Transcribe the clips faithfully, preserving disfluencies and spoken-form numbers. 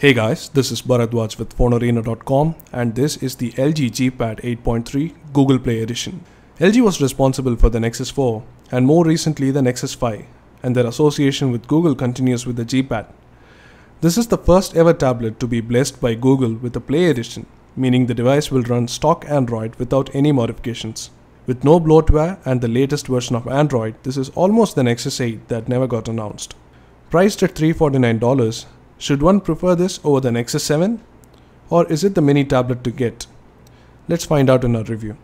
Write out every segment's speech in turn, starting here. Hey guys, this is Bharadwaj with Fone Arena dot com and this is the L G G-Pad eight point three Google Play Edition. L G was responsible for the Nexus four and more recently the Nexus five, and their association with Google continues with the G-Pad. This is the first ever tablet to be blessed by Google with a Play Edition, meaning the device will run stock Android without any modifications. With no bloatware and the latest version of Android, this is almost the Nexus eight that never got announced. Priced at three hundred forty-nine dollars, should one prefer this over the Nexus seven? Or is it the mini tablet to get? Let's find out in our review.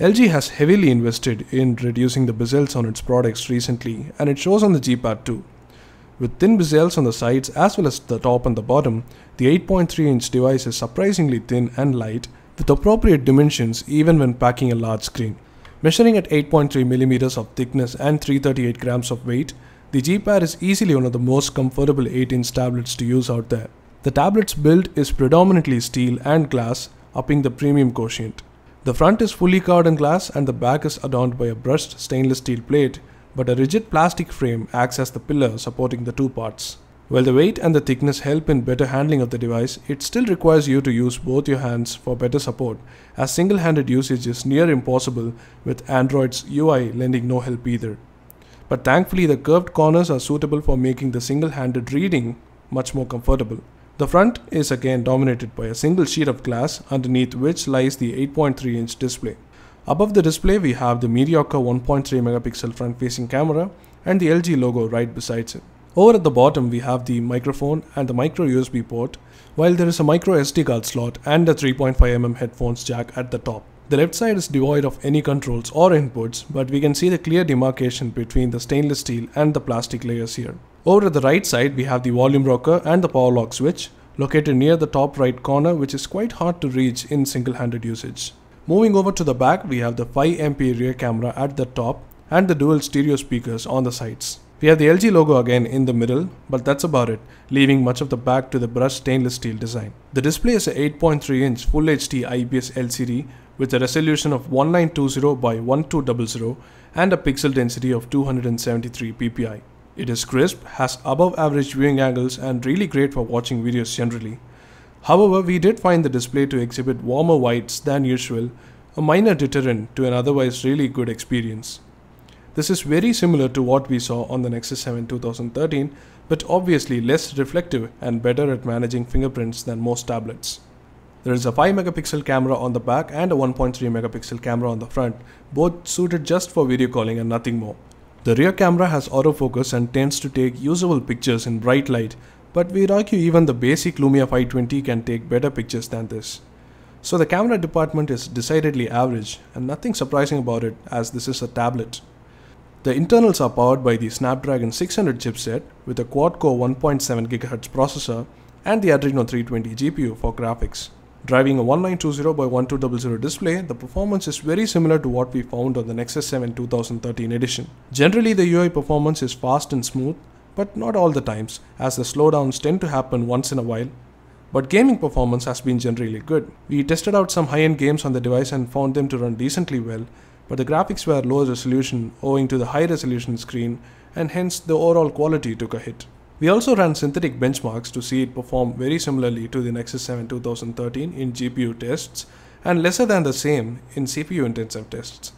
L G has heavily invested in reducing the bezels on its products recently, and it shows on the G-Pad too. With thin bezels on the sides as well as the top and the bottom, the eight point three inch device is surprisingly thin and light, with appropriate dimensions even when packing a large screen. Measuring at eight point three millimeters of thickness and three hundred thirty-eight grams of weight, the G-Pad is easily one of the most comfortable eight inch tablets to use out there. The tablet's build is predominantly steel and glass, upping the premium quotient. The front is fully carved in glass and the back is adorned by a brushed stainless steel plate, but a rigid plastic frame acts as the pillar supporting the two parts. While the weight and the thickness help in better handling of the device, it still requires you to use both your hands for better support, as single-handed usage is near impossible with Android's U I lending no help either. But thankfully, the curved corners are suitable for making the single-handed reading much more comfortable. The front is again dominated by a single sheet of glass, underneath which lies the eight point three inch display. Above the display, we have the mediocre one point three megapixel front-facing camera and the L G logo right beside it. Over at the bottom, we have the microphone and the micro U S B port, while there is a micro S D card slot and a three point five millimeter headphones jack at the top. The left side is devoid of any controls or inputs, but we can see the clear demarcation between the stainless steel and the plastic layers here. Over at the right side, we have the volume rocker and the power lock switch, located near the top right corner, which is quite hard to reach in single-handed usage. Moving over to the back, we have the five megapixel rear camera at the top and the dual stereo speakers on the sides. We have the L G logo again in the middle, but that's about it, leaving much of the back to the brushed stainless steel design. The display is a eight point three inch Full H D I P S L C D with a resolution of nineteen twenty by twelve hundred and a pixel density of two hundred seventy-three p p i. It is crisp, has above average viewing angles and really great for watching videos generally. However, we did find the display to exhibit warmer whites than usual, a minor deterrent to an otherwise really good experience. This is very similar to what we saw on the Nexus seven two thousand thirteen, but obviously less reflective and better at managing fingerprints than most tablets. There is a five megapixel camera on the back and a one point three megapixel camera on the front, both suited just for video calling and nothing more. The rear camera has autofocus and tends to take usable pictures in bright light, but we'd argue even the basic Lumia five twenty can take better pictures than this. So the camera department is decidedly average, and nothing surprising about it as this is a tablet. The internals are powered by the Snapdragon six hundred chipset with a quad-core one point seven gigahertz processor and the Adreno three twenty G P U for graphics. Driving a nineteen twenty by twelve hundred display, the performance is very similar to what we found on the Nexus seven two thousand thirteen edition. Generally, the U I performance is fast and smooth, but not all the times, as the slowdowns tend to happen once in a while. But gaming performance has been generally good. We tested out some high-end games on the device and found them to run decently well, but the graphics were low resolution owing to the high resolution screen, and hence the overall quality took a hit. We also ran synthetic benchmarks to see it perform very similarly to the Nexus seven two thousand thirteen in G P U tests and lesser than the same in C P U intensive tests.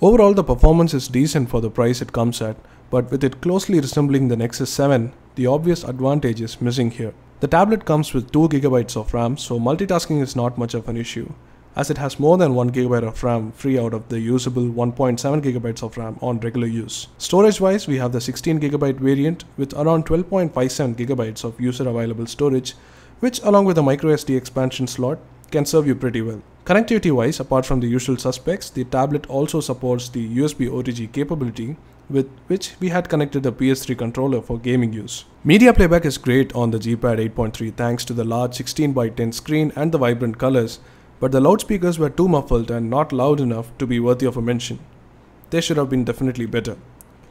Overall, the performance is decent for the price it comes at, but with it closely resembling the Nexus seven, the obvious advantage is missing here. The tablet comes with two gigabytes of RAM, so multitasking is not much of an issue, as it has more than one gigabyte of RAM free out of the usable one point seven gigabytes of RAM on regular use. Storage-wise, we have the sixteen gigabyte variant with around twelve point five seven gigabytes of user-available storage, which along with a microSD expansion slot can serve you pretty well. Connectivity-wise, apart from the usual suspects, the tablet also supports the U S B O T G capability, with which we had connected the P S three controller for gaming use. Media playback is great on the G-Pad eight point three thanks to the large sixteen by ten screen and the vibrant colors, but the loudspeakers were too muffled and not loud enough to be worthy of a mention. They should have been definitely better.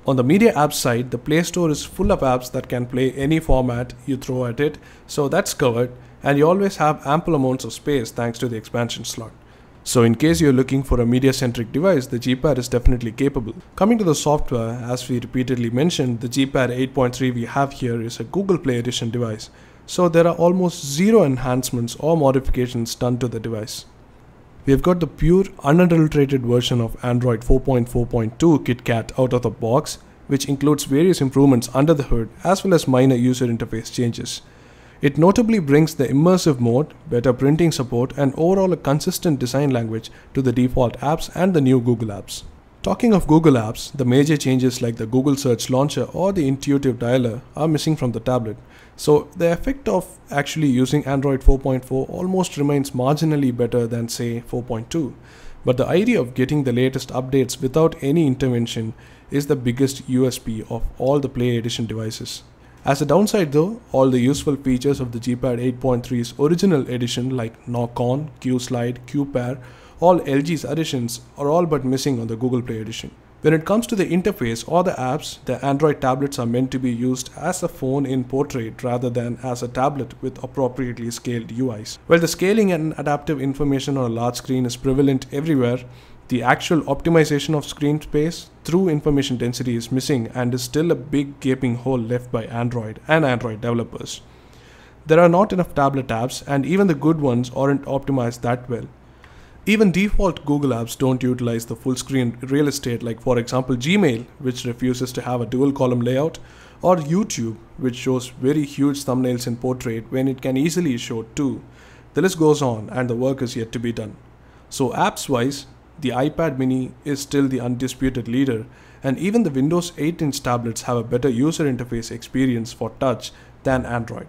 On the media apps side, the Play Store is full of apps that can play any format you throw at it, so that's covered, and you always have ample amounts of space thanks to the expansion slot. So in case you're looking for a media-centric device, the G-Pad is definitely capable. Coming to the software, as we repeatedly mentioned, the G-Pad eight point three we have here is a Google Play Edition device. So there are almost zero enhancements or modifications done to the device. We've got the pure unadulterated version of Android four point four point two KitKat out of the box, which includes various improvements under the hood as well as minor user interface changes. It notably brings the immersive mode, better printing support, and overall a consistent design language to the default apps and the new Google apps. Talking of Google apps, the major changes like the Google Search Launcher or the intuitive dialer are missing from the tablet. So the effect of actually using Android four point four almost remains marginally better than say four point two. But the idea of getting the latest updates without any intervention is the biggest U S P of all the Play Edition devices. As a downside though, all the useful features of the G-Pad eight point three's original edition like Knock-On, Q-Slide, Q-Pair, all L G's additions are all but missing on the Google Play Edition. When it comes to the interface or the apps, the Android tablets are meant to be used as a phone in portrait rather than as a tablet with appropriately scaled U Is. While the scaling and adaptive information on a large screen is prevalent everywhere, the actual optimization of screen space through information density is missing and is still a big gaping hole left by Android and Android developers. There are not enough tablet apps, and even the good ones aren't optimized that well. Even default Google apps don't utilize the full screen real estate, like for example Gmail, which refuses to have a dual column layout, or YouTube, which shows very huge thumbnails in portrait when it can easily show two. The list goes on, and the work is yet to be done. So apps wise, the iPad mini is still the undisputed leader, and even the Windows eight inch tablets have a better user interface experience for touch than Android.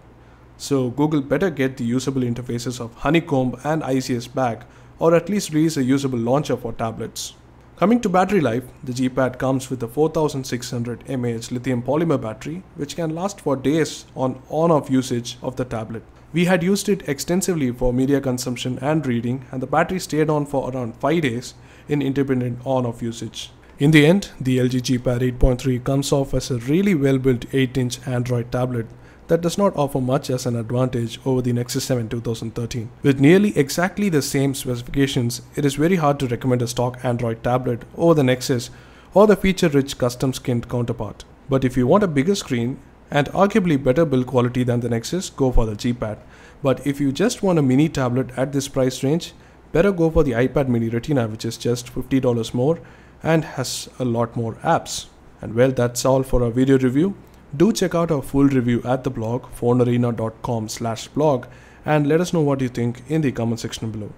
So Google better get the usable interfaces of Honeycomb and I C S back, or at least release a usable launcher for tablets. Coming to battery life, the G-Pad comes with a four thousand six hundred milliamp hour lithium polymer battery, which can last for days on on-off usage of the tablet. We had used it extensively for media consumption and reading, and the battery stayed on for around five days in independent on-off usage. In the end, the L G G-Pad eight point three comes off as a really well-built eight inch Android tablet that does not offer much as an advantage over the Nexus seven two thousand thirteen. With nearly exactly the same specifications, it is very hard to recommend a stock Android tablet over the Nexus or the feature-rich custom-skinned counterpart. But if you want a bigger screen and arguably better build quality than the Nexus, go for the G-Pad. But if you just want a mini tablet at this price range, better go for the iPad mini Retina, which is just fifty dollars more and has a lot more apps. And well, that's all for our video review. Do check out our full review at the blog, FoneArena dot com slash blog, and let us know what you think in the comment section below.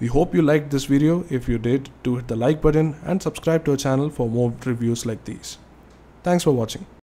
We hope you liked this video. If you did, do hit the like button and subscribe to our channel for more reviews like these. Thanks for watching.